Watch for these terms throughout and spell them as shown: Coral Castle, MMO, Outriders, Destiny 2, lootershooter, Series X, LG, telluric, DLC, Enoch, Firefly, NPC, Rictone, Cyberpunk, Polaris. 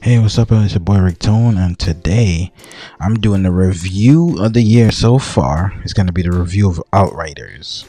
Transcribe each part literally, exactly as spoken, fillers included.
Hey, what's up, it's your boy Rictone, and today I'm doing the review of the year so far. It's going to be the review of Outriders.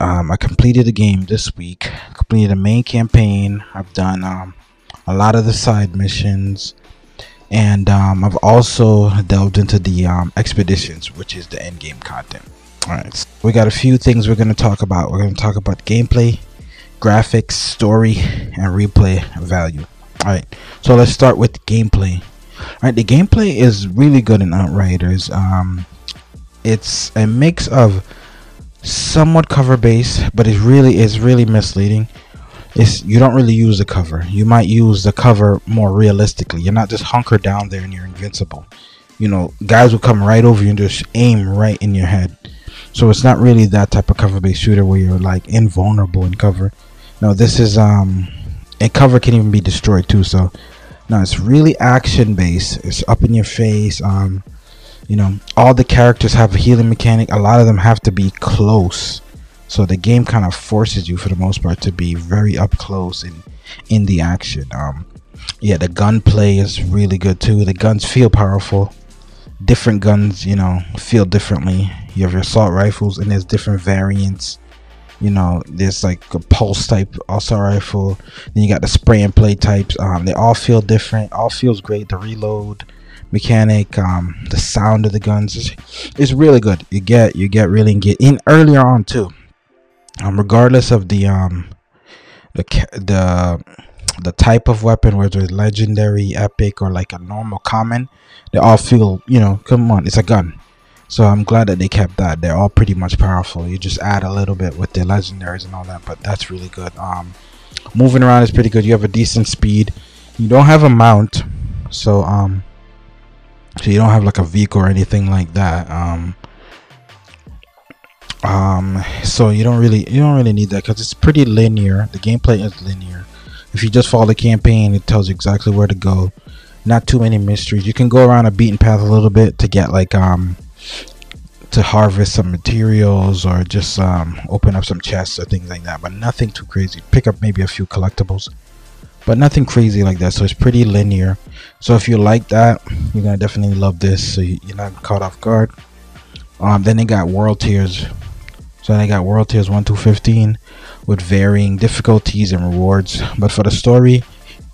Um, I completed the game this week, completed the main campaign. I've done um, a lot of the side missions, and um, I've also delved into the um, expeditions, which is the end game content. Alright, so we got a few things we're going to talk about. We're going to talk about gameplay, graphics, story, and replay value. All right, so let's start with the gameplay. All right, the gameplay is really good in Outriders. Um, it's a mix of somewhat cover-based, but it really is really misleading. It's you don't really use the cover. You might use the cover more realistically. You're not just hunkered down there and you're invincible. You know, guys will come right over you and just aim right in your head. So it's not really that type of cover-based shooter where you're like invulnerable in cover. No, this is um and cover can even be destroyed too, so no, it's really action based. It's up in your face. Um you know, all the characters have a healing mechanic. A lot of them have to be close, so the game kind of forces you for the most part to be very up close and in the action. Um yeah, the gunplay is really good too. The guns feel powerful. Different guns, you know, feel differently. You have your assault rifles and there's different variants. You know, there's like a pulse type assault rifle, then you got the spray and play types. Um they all feel different, all feels great. The reload mechanic, um the sound of the guns is it's really good. You get you get really get in earlier on too. Um regardless of the um the the the type of weapon, whether it's legendary, epic, or like a normal common, they all feel, you know, come on, it's a gun. So I'm glad that they kept that. They're all pretty much powerful. You just add a little bit with the legendaries and all that, but that's really good. Um, moving around is pretty good. You have a decent speed. You don't have a mount, so um, so you don't have like a vehicle or anything like that. Um, um, so you don't really you don't really need that because it's pretty linear. The gameplay is linear. If you just follow the campaign, it tells you exactly where to go. Not too many mysteries. You can go around a beaten path a little bit to get like um to harvest some materials or just um open up some chests or things like that, but nothing too crazy. Pick up maybe a few collectibles, but nothing crazy like that. So it's pretty linear. So if you like that, you're gonna definitely love this. So you're not caught off guard. Um then they got world tiers. So they got world tiers one through fifteen with varying difficulties and rewards. But for the story,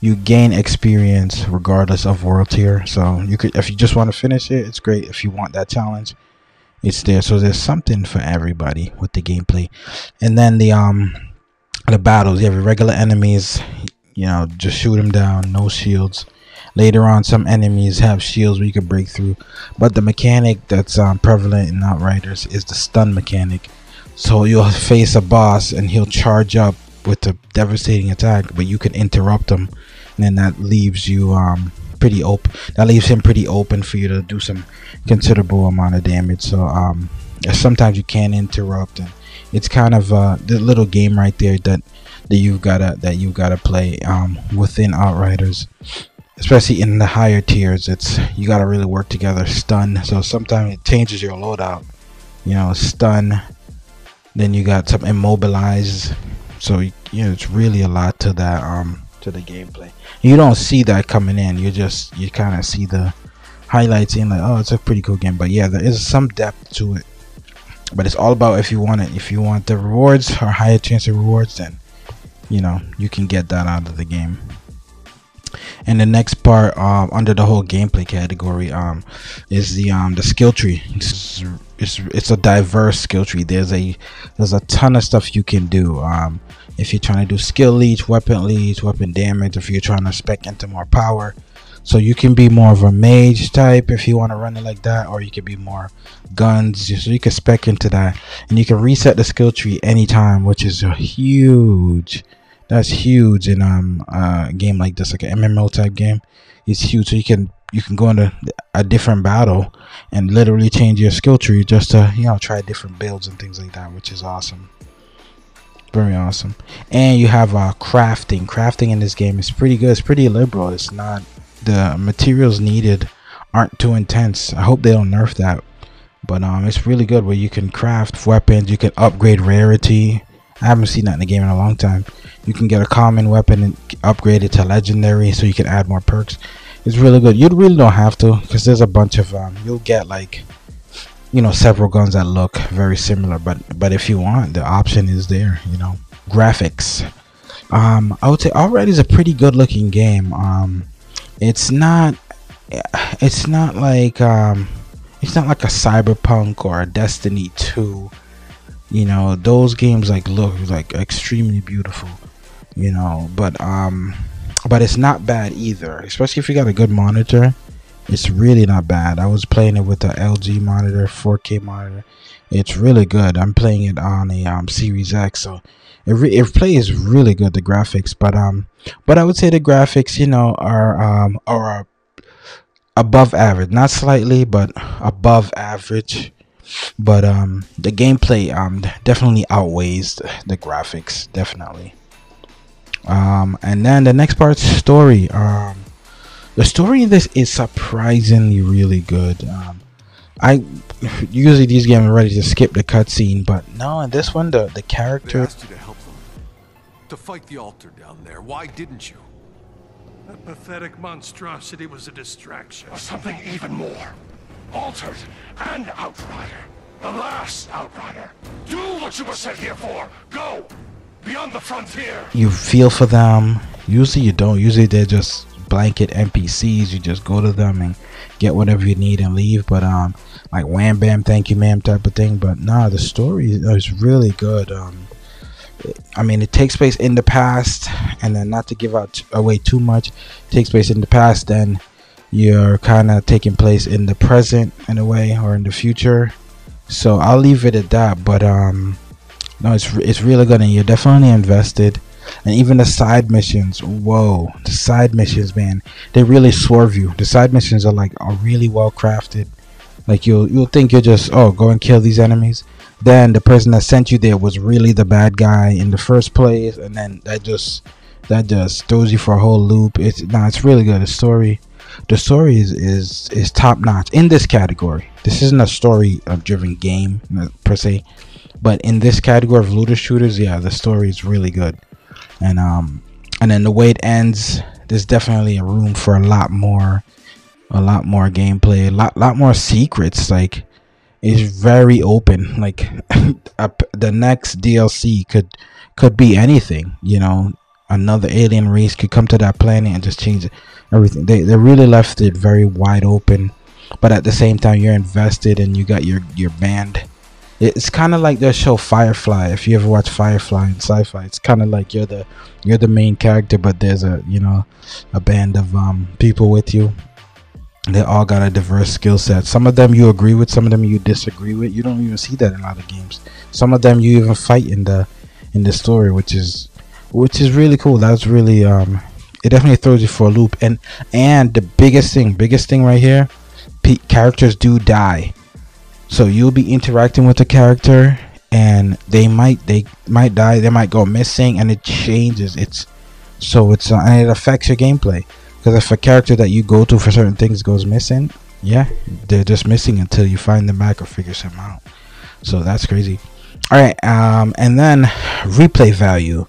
you gain experience regardless of world tier. So you could, if you just want to finish it, it's great. If you want that challenge, it's there. So there's something for everybody with the gameplay. And then the um the battles, you have your regular enemies, you know, just shoot them down, no shields. Later on, some enemies have shields where you can break through. But the mechanic that's um, prevalent in Outriders is the stun mechanic. So you'll face a boss and he'll charge up with a devastating attack, but you can interrupt him, and then that leaves you um pretty open. That leaves him pretty open for you to do some considerable amount of damage. So um, sometimes you can interrupt, and it's kind of uh, the little game right there that that you've gotta that you've gotta play um within Outriders, especially in the higher tiers. It's you gotta really work together. Stun. So sometimes it changes your loadout. You know, stun. Then you got some immobilized. So you know, it's really a lot to that um to the gameplay. You don't see that coming in. You just you kind of see the highlights and like, oh, it's a pretty cool game. But yeah, there is some depth to it. But it's all about if you want it. If you want the rewards or higher chance of rewards, then you know you can get that out of the game. And the next part um, under the whole gameplay category um, is the um, the skill tree. It's, it's it's a diverse skill tree. There's a there's a ton of stuff you can do. Um, if you're trying to do skill leech, weapon leech, weapon damage. If you're trying to spec into more power, so you can be more of a mage type if you want to run it like that, or you could be more guns. So you can spec into that, and you can reset the skill tree anytime, which is a huge. That's huge in um a game like this, like an M M O type game. It's huge. So you can you can go into a different battle and literally change your skill tree just to, you know, try different builds and things like that, which is awesome. Very awesome. And you have uh crafting. Crafting in this game is pretty good. It's pretty liberal. It's not the materials needed aren't too intense. I hope they don't nerf that. But um it's really good where you can craft weapons, you can upgrade rarity. I haven't seen that in the game in a long time. You can get a common weapon and upgraded to legendary so you can add more perks. It's really good. You really don't have to, because there's a bunch of um you'll get like, you know, several guns that look very similar, but but if you want, the option is there, you know. Graphics, um I would say Outriders is a pretty good looking game. um it's not it's not like um it's not like a Cyberpunk or a Destiny two, you know. Those games like look like extremely beautiful, you know, but um but it's not bad either, especially if you got a good monitor. It's really not bad. I was playing it with the L G monitor, four K monitor. It's really good. I'm playing it on a um, Series X, so it, re it plays really good, the graphics. But um, but I would say the graphics, you know, are um are above average, not slightly, but above average. But um, the gameplay um definitely outweighs the, the graphics, definitely. Um, and then the next part's story. Um. The story in this is surprisingly really good. Um, I usually these games are ready to skip the cutscene, but no, in this one the the character. They asked you to help them, to fight the altar down there. Why didn't you? That pathetic monstrosity was a distraction. Or something even more. Altered and Outrider, the last Outrider. Do what you were sent here for. Go beyond the frontier. You feel for them. Usually you don't. Usually they're just blanket N P Cs. You just go to them and get whatever you need and leave. But um like wham bam thank you ma'am type of thing. But nah, the story is really good. um I mean, it takes place in the past, and then not to give out away too much, it takes place in the past, then you're kind of taking place in the present in a way, or in the future. So I'll leave it at that. But um no, it's it's really good, and you're definitely invested. And even the side missions, whoa, the side missions, man, they really swerve you. The side missions are like are really well crafted. Like you'll you'll think you're just, oh, go and kill these enemies. Then the person that sent you there was really the bad guy in the first place, and then that just that just throws you for a whole loop. It's nah, it's really good. The story, the story is is is top notch in this category. This isn't a story driven game per se, but in this category of looter shooters, yeah, the story is really good. And um and then the way it ends, there's definitely a room for a lot more a lot more gameplay, a lot lot more secrets. Like, it's very open. Like the next D L C could could be anything, you know. Another alien race could come to that planet and just change everything. They they really left it very wide open, but at the same time you're invested and you got your your band. It's kind of like the show Firefly. If you ever watch Firefly and sci-fi, it's kind of like you're the you're the main character, but there's a you know a band of um people with you. They all got a diverse skill set. Some of them you agree with, some of them you disagree with. You don't even see that in a lot of games. Some of them you even fight in the in the story, which is which is really cool. That's really um it definitely throws you for a loop. And and the biggest thing, biggest thing right here, p characters do die. So you'll be interacting with the character, and they might they might die, they might go missing, and it changes. It's so it's uh, and it affects your gameplay, because if a character that you go to for certain things goes missing, yeah, they're just missing until you find them back or figure something out. So that's crazy. All right, um, and then replay value.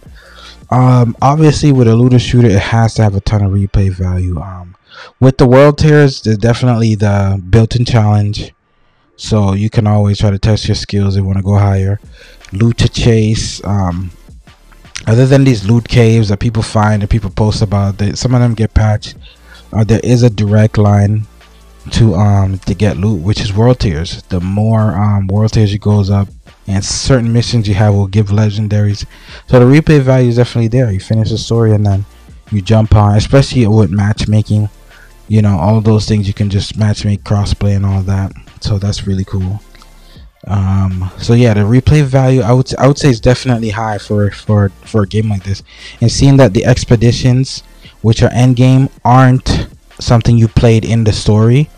Um, obviously, with a looter shooter, it has to have a ton of replay value. Um, with the world tiers, there's definitely the built-in challenge. So you can always try to test your skills if you want to go higher. Loot to chase. Um, other than these loot caves that people find and people post about, that some of them get patched. Uh, there is a direct line to um to get loot, which is world tiers. The more um, world tiers you goes up, and certain missions you have will give legendaries. So the replay value is definitely there. You finish the story and then you jump on, especially with matchmaking. You know, all those things you can just matchmake, crossplay, and all that. So that's really cool. Um, so yeah, the replay value I would I would say is definitely high for for for a game like this. And seeing that the expeditions, which are end game, aren't something you played in the story,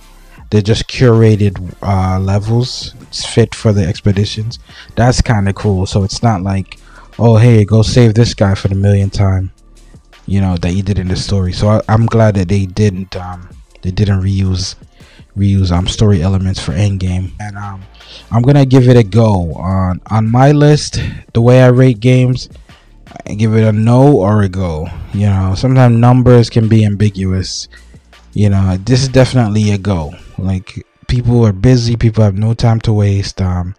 they're just curated uh, levels. It's fit for the expeditions. That's kind of cool. So it's not like, oh hey, go save this guy for the millionth time, you know, that you did in the story. So I, I'm glad that they didn't um, they didn't reuse. reuse um story elements for endgame. And um I'm gonna give it a go on on my list. The way I rate games, I give it a no or a go. You know, sometimes numbers can be ambiguous. You know, this is definitely a go. Like, people are busy, people have no time to waste. Um,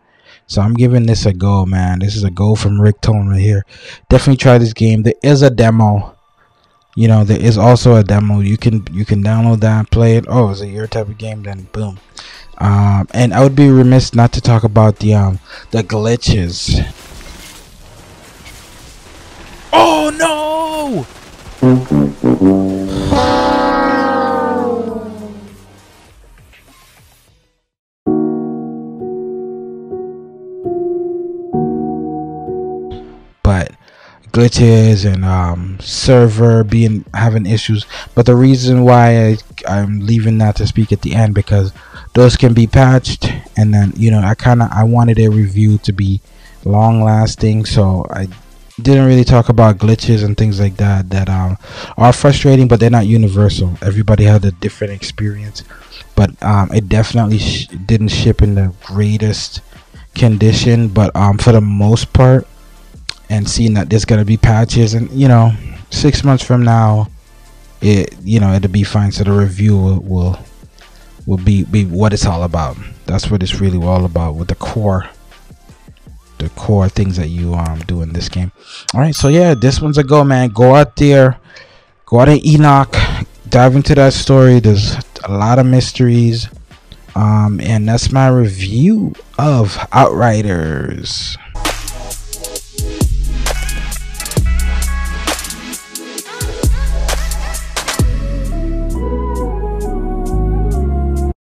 so I'm giving this a go, man. This is a go from Rictone right here. Definitely try this game. There is a demo. You know, there is also a demo. You can you can download that and play it. Oh, is it your type of game? Then boom. Um, and I would be remiss not to talk about the um the glitches. Oh no! But glitches and um, server being having issues. But the reason why I, I'm leaving that to speak at the end, because those can be patched, and then you know I kind of I wanted a review to be long lasting, so I didn't really talk about glitches and things like that that um, are frustrating, but they're not universal. Everybody had a different experience, but um, it definitely sh didn't ship in the greatest condition. But um, for the most part, and seeing that there's gonna be patches, and you know, six months from now, it you know it'll be fine. So the review will will, will be be what it's all about. That's what it's really all about, with the core. The core things that you um do in this game. All right, so yeah, this one's a go, man. Go out there, go out to Enoch, dive into that story. There's a lot of mysteries, um, and that's my review of Outriders.